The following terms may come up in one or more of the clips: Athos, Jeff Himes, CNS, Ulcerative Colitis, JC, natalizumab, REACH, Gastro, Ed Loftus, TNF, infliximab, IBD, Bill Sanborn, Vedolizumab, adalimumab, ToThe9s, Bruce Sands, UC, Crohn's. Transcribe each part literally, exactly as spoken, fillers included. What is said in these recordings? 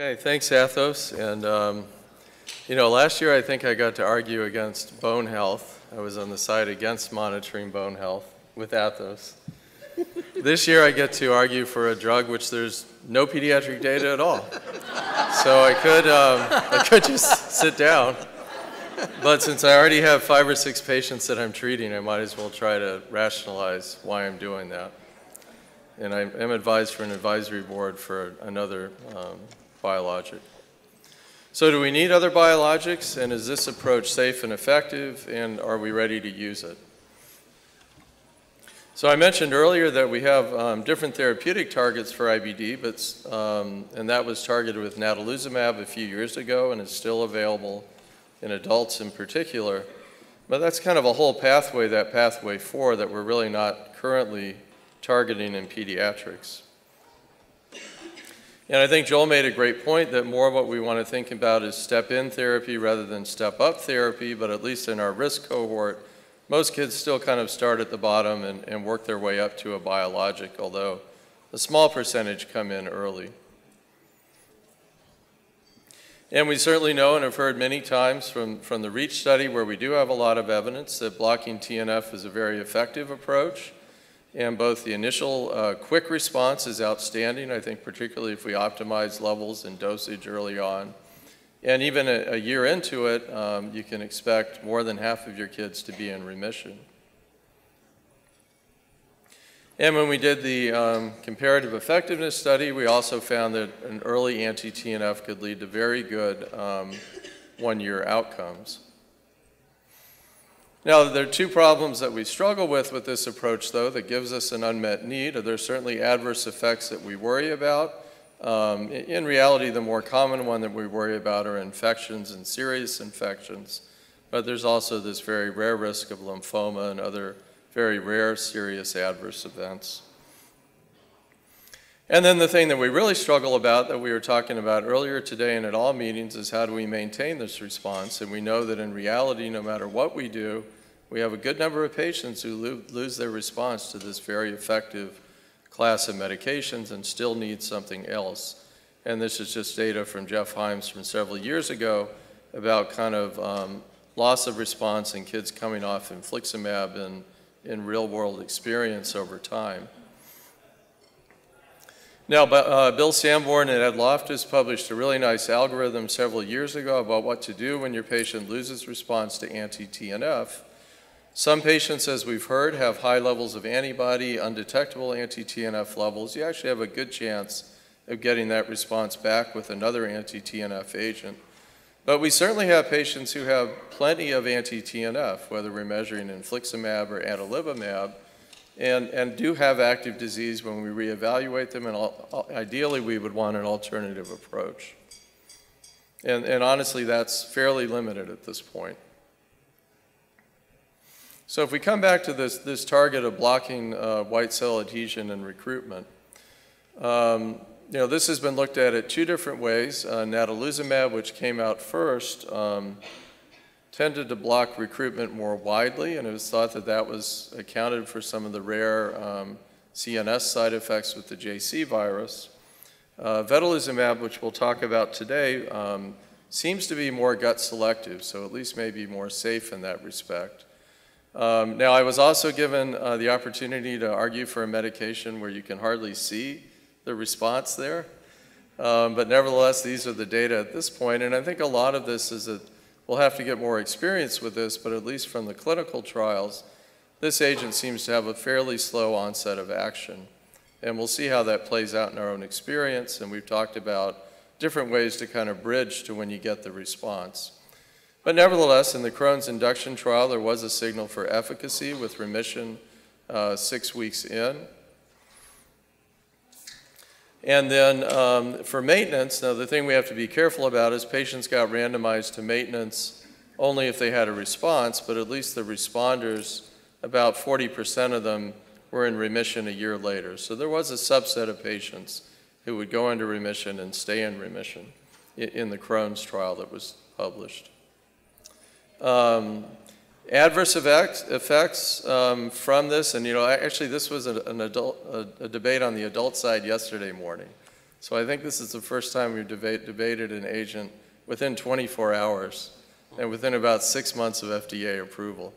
Okay, thanks, Athos. And, um, you know, last year I think I got to argue against bone health. I was on the side against monitoring bone health with Athos. This year I get to argue for a drug which there's no pediatric data at all. So I could, um, I could just sit down. But since I already have five or six patients that I'm treating, I might as well try to rationalize why I'm doing that. And I am advised for an advisory board for another um, biologic. So do we need other biologics, and is this approach safe and effective, and are we ready to use it? So I mentioned earlier that we have um, different therapeutic targets for I B D, but, um, and that was targeted with natalizumab a few years ago, and it's still available in adults in particular. But that's kind of a whole pathway, that pathway four, that we're really not currently targeting in pediatrics. And I think Joel made a great point that more of what we want to think about is step-in therapy rather than step-up therapy, but at least in our risk cohort, most kids still kind of start at the bottom and, and work their way up to a biologic, although a small percentage come in early. And we certainly know and have heard many times from, from the REACH study, where we do have a lot of evidence, that blocking T N F is a very effective approach. And both the initial uh, quick response is outstanding, I think, particularly if we optimize levels and dosage early on. And even a, a year into it, um, you can expect more than half of your kids to be in remission. And when we did the um, comparative effectiveness study, we also found that an early anti-T N F could lead to very good um, one-year outcomes. Now, there are two problems that we struggle with with this approach, though, that gives us an unmet need. There are certainly adverse effects that we worry about. Um, in reality, the more common one that we worry about are infections and serious infections. But there's also this very rare risk of lymphoma and other very rare serious adverse events. And then the thing that we really struggle about, that we were talking about earlier today and at all meetings, is how do we maintain this response? And we know that in reality, no matter what we do, we have a good number of patients who lo- lose their response to this very effective class of medications and still need something else. And this is just data from Jeff Himes from several years ago about kind of um, loss of response in kids coming off infliximab and in real-world experience over time. Now, uh, Bill Sanborn and Ed Loftus published a really nice algorithm several years ago about what to do when your patient loses response to anti-T N F. Some patients, as we've heard, have high levels of antibody, undetectable anti-T N F levels. You actually have a good chance of getting that response back with another anti-T N F agent. But we certainly have patients who have plenty of anti-T N F, whether we're measuring infliximab or adalimumab, And, and do have active disease when we reevaluate them, and all, ideally we would want an alternative approach. And, and honestly, that's fairly limited at this point. So if we come back to this, this target of blocking uh, white cell adhesion and recruitment, um, you know, this has been looked at in two different ways. Uh, natalizumab, which came out first, um, tended to block recruitment more widely, and it was thought that that was accounted for some of the rare um, C N S side effects with the J C virus. Uh, vedolizumab, which we'll talk about today, um, seems to be more gut selective, so at least maybe more safe in that respect. Um, now, I was also given uh, the opportunity to argue for a medication where you can hardly see the response there, um, but nevertheless, these are the data at this point, and I think a lot of this is that we'll have to get more experience with this, but at least from the clinical trials, this agent seems to have a fairly slow onset of action. And we'll see how that plays out in our own experience, and we've talked about different ways to kind of bridge to when you get the response. But nevertheless, in the Crohn's induction trial, there was a signal for efficacy with remission uh, six weeks in. And then um, for maintenance, now the thing we have to be careful about is patients got randomized to maintenance only if they had a response, but at least the responders, about forty percent of them were in remission a year later. So there was a subset of patients who would go into remission and stay in remission in the Crohn's trial that was published. Um, Adverse effects, effects um, from this, and you know, actually this was a, an adult, a, a debate on the adult side yesterday morning. So I think this is the first time we've deba- debated an agent within twenty-four hours and within about six months of F D A approval.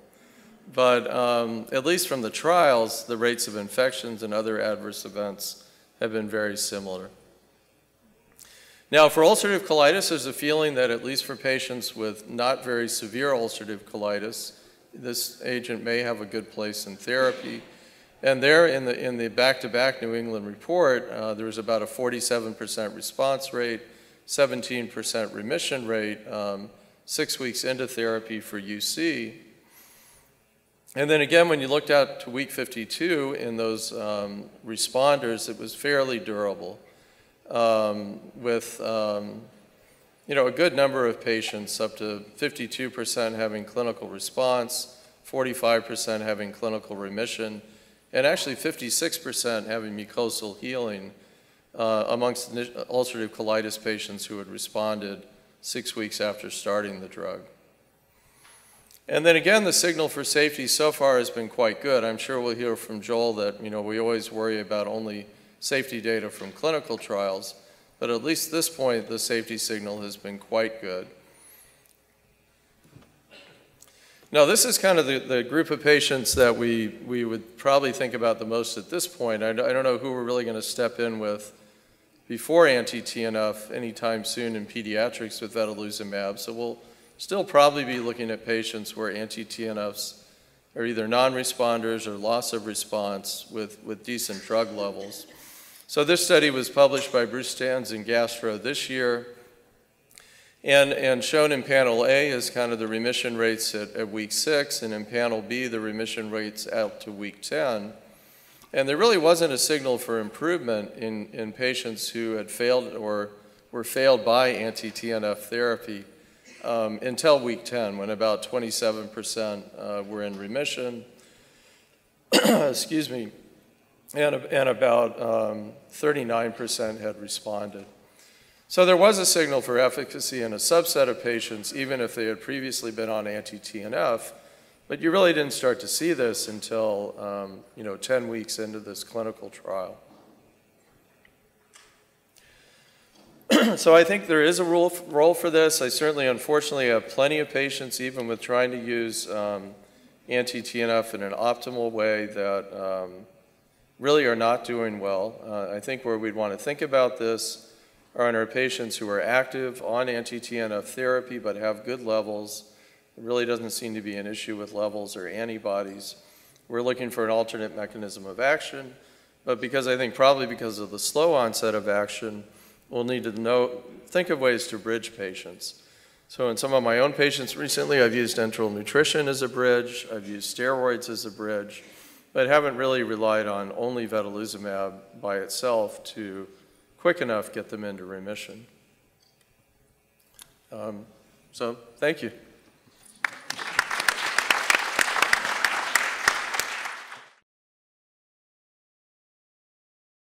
But um, at least from the trials, the rates of infections and other adverse events have been very similar. Now, for ulcerative colitis, there's a feeling that at least for patients with not very severe ulcerative colitis, this agent may have a good place in therapy. And there in the in the back-to-back New England report, uh, there was about a forty-seven percent response rate, seventeen percent remission rate, um, six weeks into therapy for U C. And then again, when you looked out to week fifty-two in those um, responders, it was fairly durable um, with um, you know, a good number of patients, up to fifty-two percent having clinical response, forty-five percent having clinical remission, and actually fifty-six percent having mucosal healing uh, amongst ulcerative colitis patients who had responded six weeks after starting the drug. And then again, the signal for safety so far has been quite good. I'm sure we'll hear from Joel that, you know, we always worry about only safety data from clinical trials, but at least at this point, the safety signal has been quite good. Now, this is kind of the, the group of patients that we, we would probably think about the most at this point. I, I don't know who we're really going to step in with before anti-T N F anytime soon in pediatrics with vedolizumab, so we'll still probably be looking at patients where anti-T N Fs are either non-responders or loss of response with, with decent drug levels. So this study was published by Bruce Sands in Gastro this year, and, and shown in panel A is kind of the remission rates at, at week six, and in panel B the remission rates out to week ten. And there really wasn't a signal for improvement in, in patients who had failed or were failed by anti-T N F therapy Um, until week ten, when about twenty-seven percent uh, were in remission, excuse me, and, and about thirty-nine percent um, had responded. So there was a signal for efficacy in a subset of patients, even if they had previously been on anti-T N F, but you really didn't start to see this until um, you know, ten weeks into this clinical trial. So I think there is a role, role for this. I certainly, unfortunately, have plenty of patients, even with trying to use um, anti-T N F in an optimal way, that um, really are not doing well. Uh, I think where we'd want to think about this are in our patients who are active on anti-T N F therapy but have good levels. It really doesn't seem to be an issue with levels or antibodies. We're looking for an alternate mechanism of action, but because I think probably because of the slow onset of action, we'll need to know, think of ways to bridge patients. So in some of my own patients recently, I've used enteral nutrition as a bridge, I've used steroids as a bridge, but haven't really relied on only vedolizumab by itself to quick enough get them into remission. Um, so thank you.